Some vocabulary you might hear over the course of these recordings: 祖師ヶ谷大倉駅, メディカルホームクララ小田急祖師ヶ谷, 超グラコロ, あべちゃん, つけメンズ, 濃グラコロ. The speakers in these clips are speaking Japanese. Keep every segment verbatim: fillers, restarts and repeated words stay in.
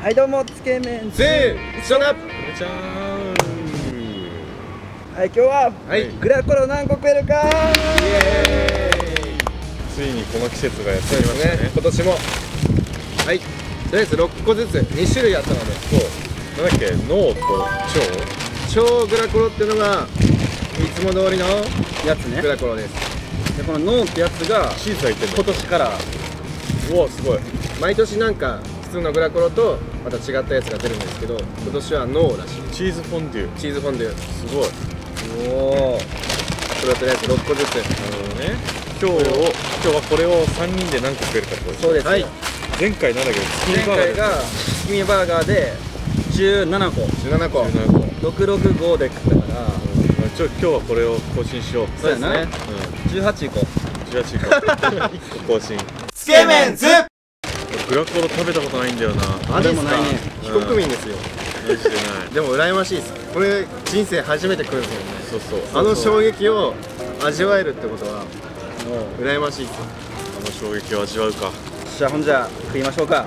はいどうも、つけ麺ぜー一緒だ。はい、今日は、はい、グラコロ何個食えるかー。イエーイ。ついにこの季節がやってきましたね。今年もはい、とりあえずろっこずつに種類あったので、そうなんだっけ、濃と超超グラコロっていうのがいつも通りのやつね、グラコロです。でこの濃ってやつがシーズン入ってる今年から。おおすごい。毎年なんか普通のグラコロとまた違ったやつが出るんですけど、今年はノーらしい。チーズフォンデュ。チーズフォンデュ。すごい。おお。これはとりあえずろっこずつ。なるほどね。今日を今日はこれをさんにんで何個食えるかってことですね。そうです。はい。前回なんだっけ、月見バーガー。前回が月見バーガーでじゅうななこ。じゅうななこ。ろくろくごで食ったから。ちょ今日はこれを更新しよう。そうですね。じゅうはちこ。じゅうはちこ。いっこ更新。つけ麺ズ。グラコロ食べたことないんだよな。あれもないね。非国民ですよ。でも羨ましいです。これ人生初めて食うんですよね。そうそう、あの衝撃を味わえるってことは羨ましいです。あの衝撃を味わうか。じゃあほんじゃ食いましょうか。い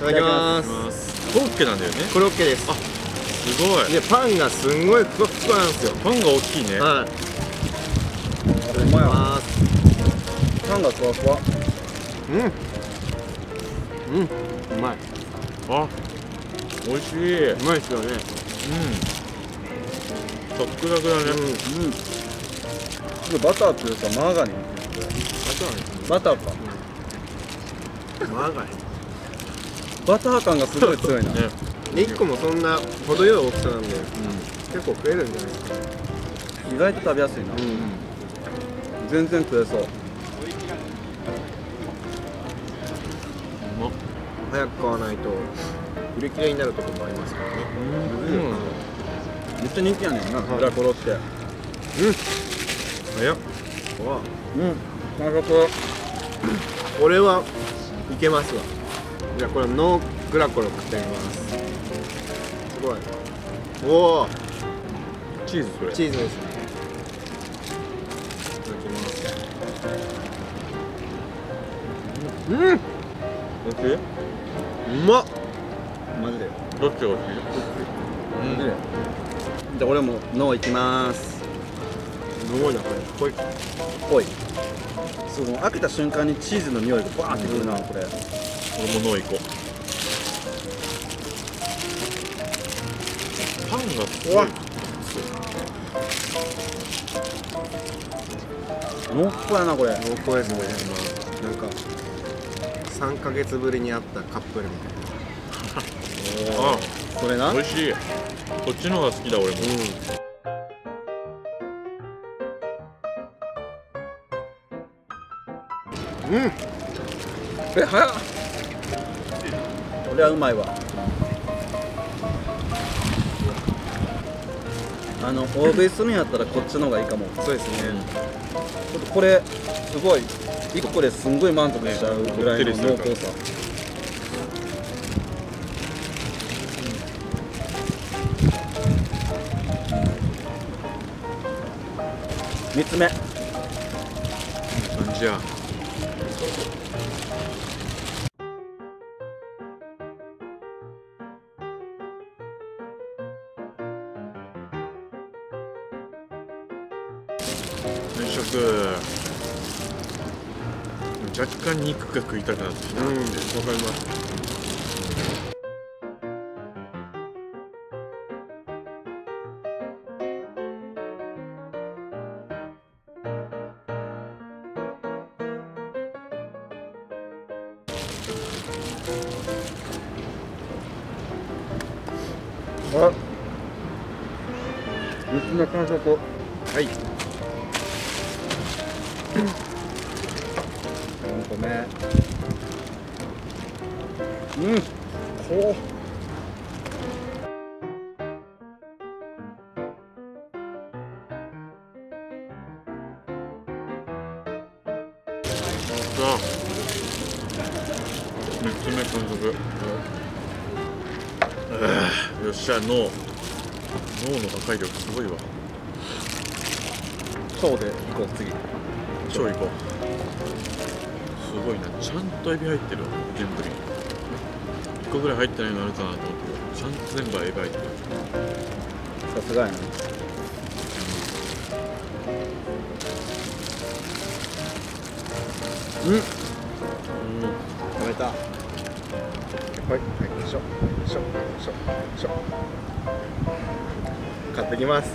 ただきます。コロッケなんだよね。コロッケです。あ、すごい。でパンがすんごいふわふわなんですよ。パンが大きいね。はい、いただきます。パンがふわふわ。うんうん、うまい。あ、美味しい。うまいですよね。うん。サクサクだね。うん。うん。ちょっとバターというかマーガリン。バターね。バターか。マーガリン。バター感がすごい強いな。で一個もそんな程よい大きさなんで、結構食えるんじゃないですか。意外と食べやすいな。全然食えそう。早く買わないと売り切れになるところもありますからね。めっちゃ人気やねんな、グラコロって。うん、早っ。うん、なるほど。これはいけますわ。じゃあこれ濃グラコロ食ってみます。すごい。おお、チーズ。それチーズですね。いただきます。うん、おいしい。うまっ。マジでどっちが美味しい？じゃあ俺も濃いきまーす。濃いなこれ。濃い濃い。その開けた瞬間にチーズの匂いがバーってくるな。これ俺も濃いこう。パンがすごい濃厚やなこれ。濃厚ですね。なんかさんかげつぶりに会ったカップルみたいな。あ、それな。美味しい。こっちの方が好きだ俺も。うん、うん、え、早っ。これはうまいわ。あの大食いするんやったらこっちの方がいいかも。そうですね、うん、ちょっとこれすごいいっこですんごい満足しちゃうぐらいの濃厚さ。みっつめ。こんな感じや。完食。若干肉が食いたくなってきた。うん、わかります。あ、肉の感触。はい。ごめん。うん、こう。さあ、みっつめ完食。うん、よっしゃ、脳。脳の破壊力すごいわ。超で行こう、次。超行こう。すごいな、ちゃんとエビ入ってる。全部にいっこぐらい入ってないのあるかなと思ってちゃんと全部は描いてる。さすがやな。うん、うん、食べた。はい、はい、しょしょしょしょ買ってきます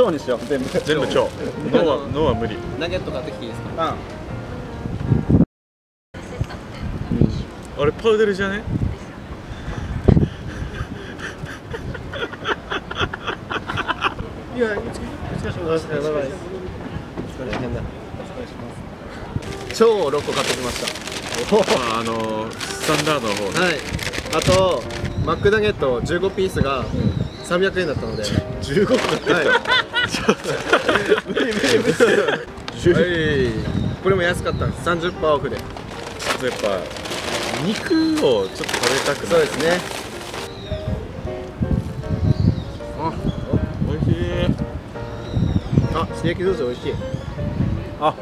腸にしよう、全部全部腸脳は、脳は無理。ナゲット買ってきていいですか？うん。あれパウデルじゃね？いや、お疲れ様です。お疲れ様です。超ろっこ買ってきました。あのスタンダードの方。はい。あとマックナゲットじゅうごピースがさんびゃくえんだったので。じゅうごこ買ってきた。無理無理無理。これも安かったんです。さんじゅっパーセントオフで。さんじゅっパーセント。肉をちょっと食べたくなる。そうですね。あ、おいしい。あ、すき焼きソースおいしい。あ、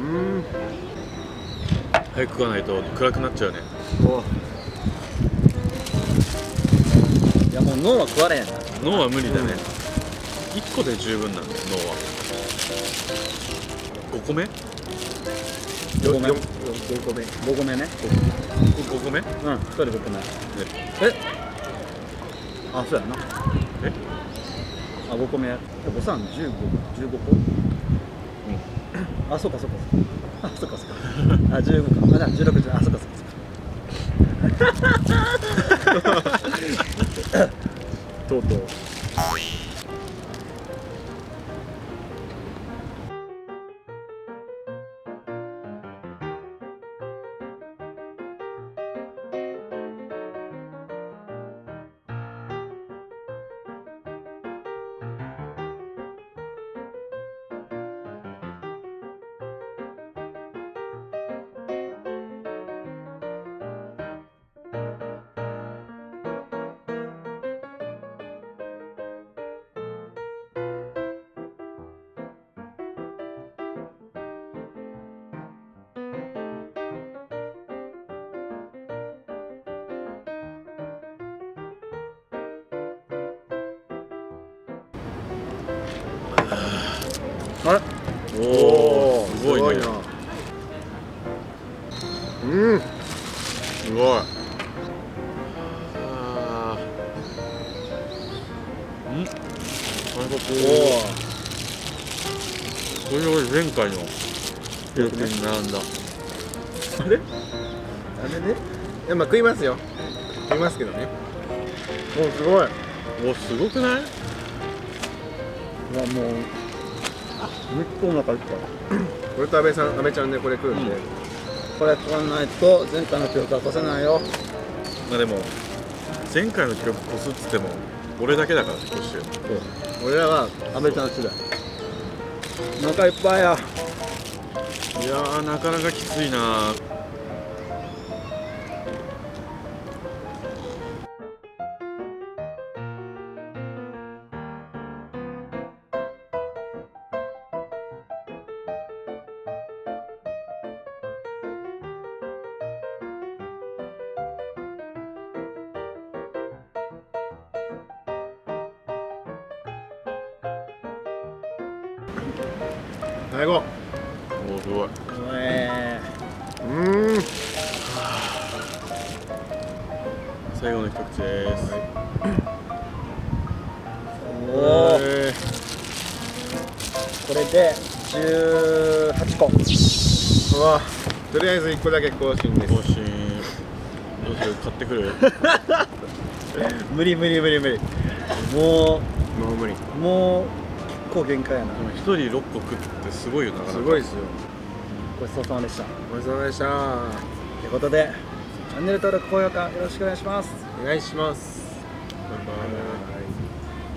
うん、早く食わないと暗くなっちゃうね。いや、もう脳は食われへんな。脳は無理だね。うん、いっこで十分なんです。脳はごこめごこめごこめごこめね。ごこめうん、ひとりごこめ。え、あ、そうやな。え、あ、ごこめや。ご、さん、じゅうご、じゅうごこ。うん、あ、そうかそうか。あ、そうかそうか。あ、じゅうごか。あ、じゅうろくじゃ。あ、そうかそうか。とうとう。あれ、おお、すごいな。うん、すごい。ああ、うん、これより前回の記録に並んだ。あれあれね、いや、まあ食いますよ、食いますけどね。もうすごい。お、すごくない？いや、もうめっちゃお腹いっぱい。俺と阿部さん、阿部ちゃんね、これ食うんで、うん、これ食わないと前回の記録は越せないよ。まあでも前回の記録越すっつっても俺だけだから越してる。俺らは阿部ちゃんの世代。お腹いっぱいや。いやー、なかなかきついなー。最後。おお、すごい。ええ。うん。最後の一口です。おお。これでじゅうはっこ。うわ。とりあえず一個だけ更新です。更新。どうする？買ってくる？無理無理無理無理。もう。もう無理。もう。結構限界やな。一人ろっこ食ってすごいよな。すごいですよ。ごちそうさまでした。ごちそうさまでした。ということでチャンネル登録、高評価よろしくお願いします。お願いします。バイバイ。